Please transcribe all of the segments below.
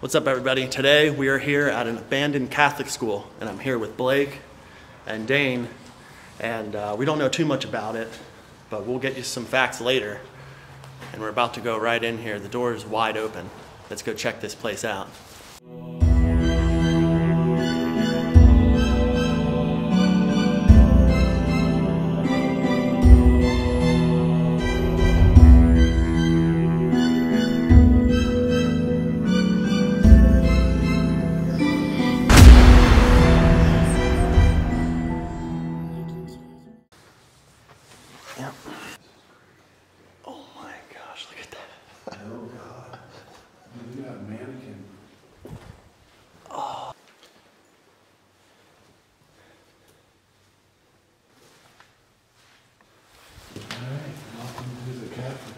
What's up, everybody? Today we are here at an abandoned Catholic school, and I'm here with Blake and Dane, and we don't know too much about it, but we'll get you some facts later. And we're about to go right in here. The door is wide open. Let's go check this place out.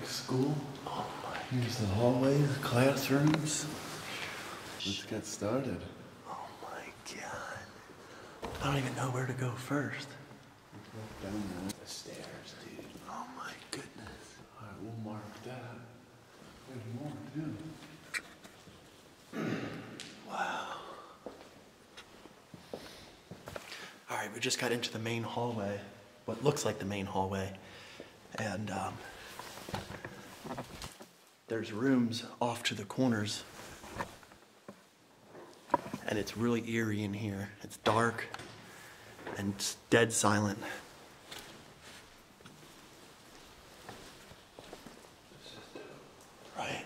School. Oh my. Here's the hallways, classrooms. Let's get started. Oh my God. I don't even know where to go first. Down the stairs, dude. Oh my goodness. Alright, we'll mark that. Good morning, dude. Wow. Alright, we just got into the main hallway. What looks like the main hallway. And there's rooms off to the corners, and it's really eerie in here. It's dark and it's dead silent. Right.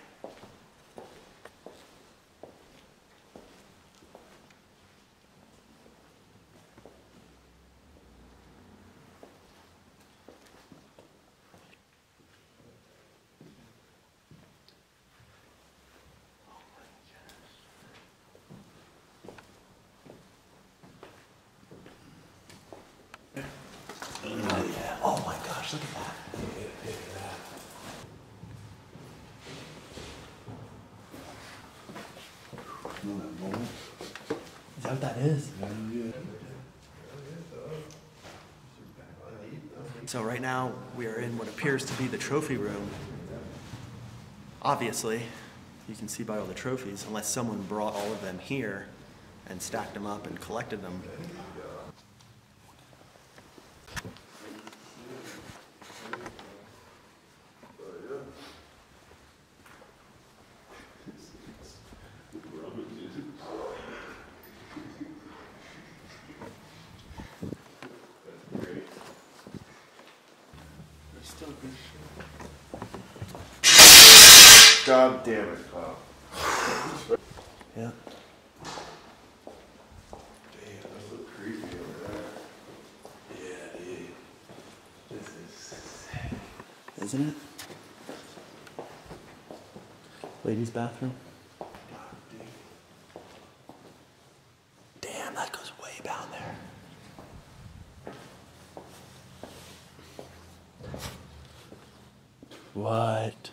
Look at that. Is that what that is? Yeah. So right now we are in what appears to be the trophy room. Obviously, you can see by all the trophies, unless someone brought all of them here and stacked them up and collected them. God damn it, Paul. Yeah. Damn, that looked creepy over there. Yeah, dude. This is sick. Isn't it? Ladies' bathroom. God damn. Damn, that goes way down there. What?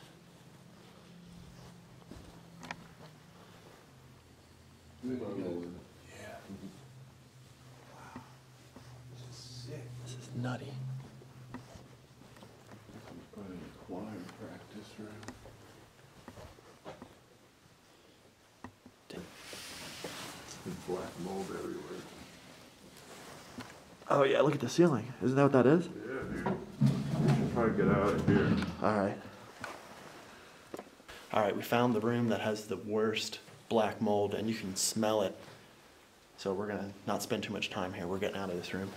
Yeah. Wow. This is sick. This is nutty. Probably a choir practice room. Damn. Black mold everywhere. Oh yeah, look at the ceiling. Isn't that what that is? Yeah, dude. We should probably get out of here. Alright. Alright, we found the room that has the worst black mold, and you can smell it. So we're gonna not spend too much time here. We're getting out of this room.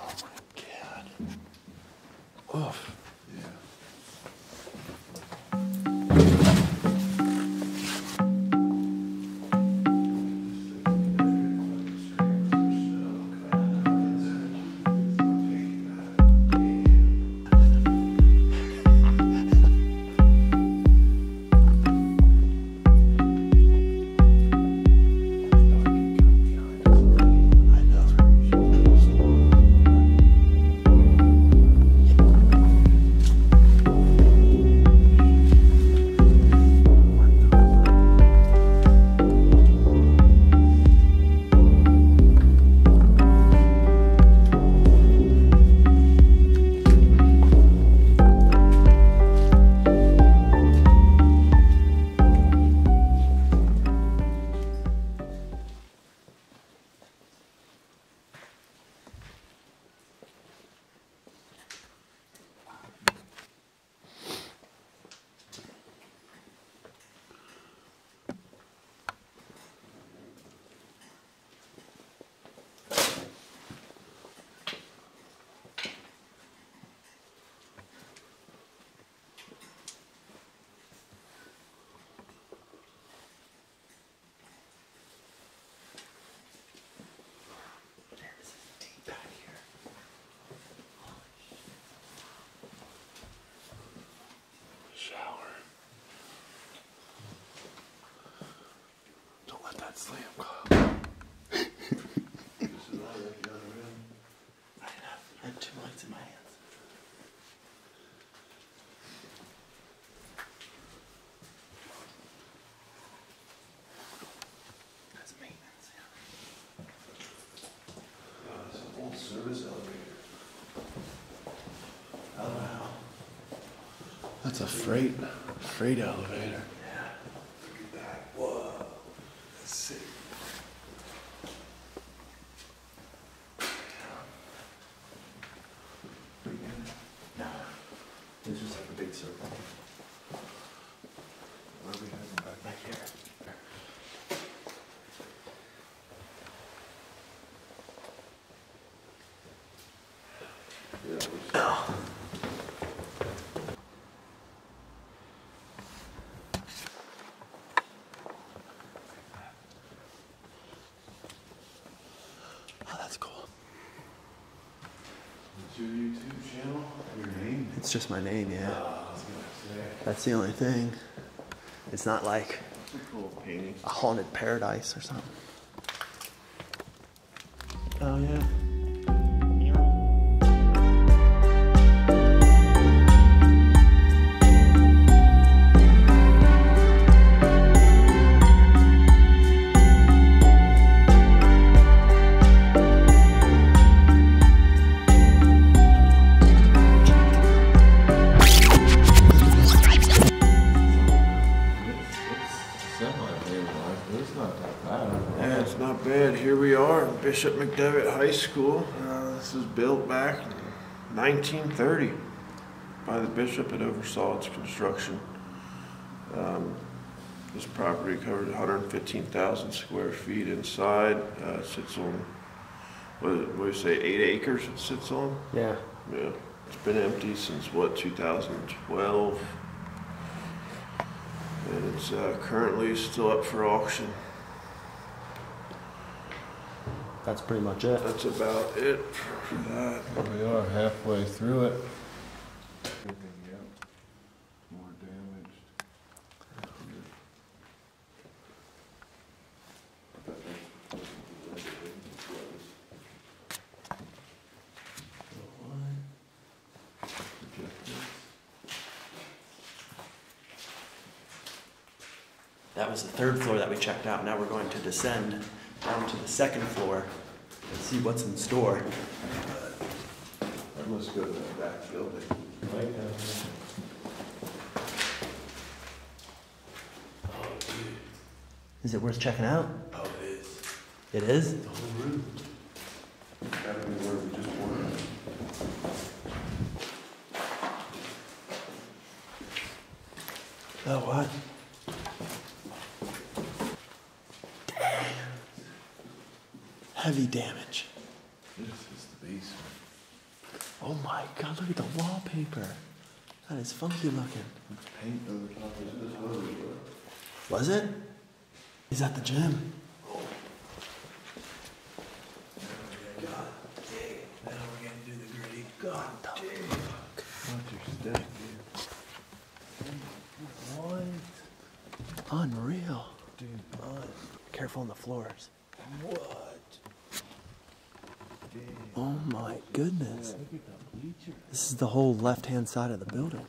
Oh my God. Oof. Yeah. That's a freight elevator. Yeah. Look at that. Whoa. That's sick. No. This is like a big circle. Where are we heading back? Right here. That's cool. What's your YouTube channel? Your name? It's just my name, yeah. Oh, I was gonna say. That's the only thing. It's not like a haunted paradise or something. Oh yeah. Here we are at Bishop McDevitt High School. This was built back in 1930 by the bishop that oversaw its construction. This property covered 115,000 square feet inside. It sits on, what do you say, 8 acres it sits on? Yeah. Yeah. It's been empty since, what, 2012? And it's currently still up for auction. That's pretty much it. That's about it for that. We are halfway through it. More damaged. That was the third floor that we checked out. Now we're going to descend down to the second floor and see what's in store. I must go to the back building. Right now. Oh, dude. Is it worth checking out? Oh, it is. It is? The whole room. That would be where we just ordered. Oh, what? Heavy damage. This is the basement. Oh my God, look at the wallpaper. That is funky looking. It's paint over top of this room. Was it? He's at the gym. Oh. Now we're gonna dig. Now we're gonna do the gritty. God damn. Watch your step, dude. What? Unreal. Dude, careful on the floors. What? Oh my goodness. This is the whole left-hand side of the building.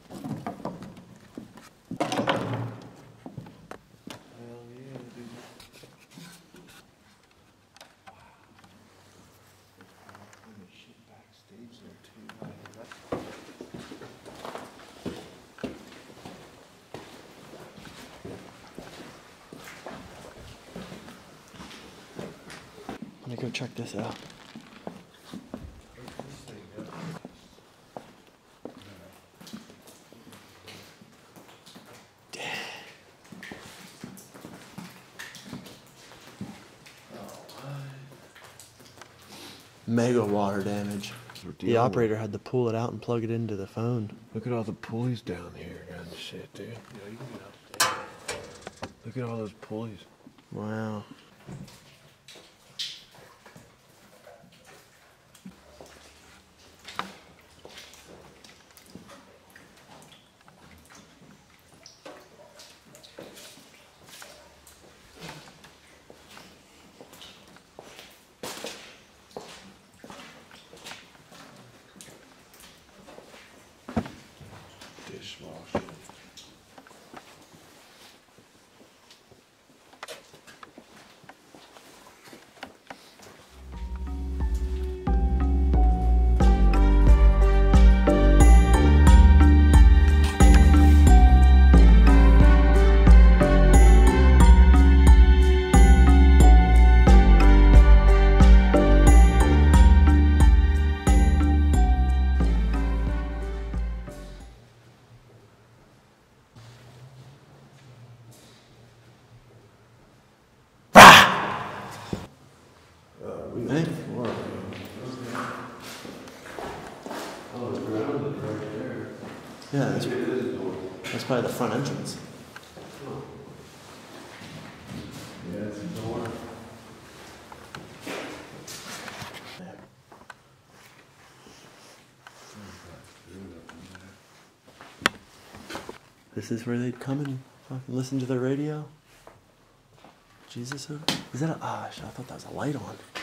Let me go check this out. Mega water damage. The operator had to pull it out and plug it into the phone. Look at all the pulleys down here and shit, dude. Yeah, you can get up there. Look at all those pulleys. Wow. Thank you, Lord. Oh, it's grounded right there. Yeah, that's probably the front entrance. Yeah, it's a door. This is where they'd come and fucking listen to the radio? Jesus, is that a... I thought that was a light on.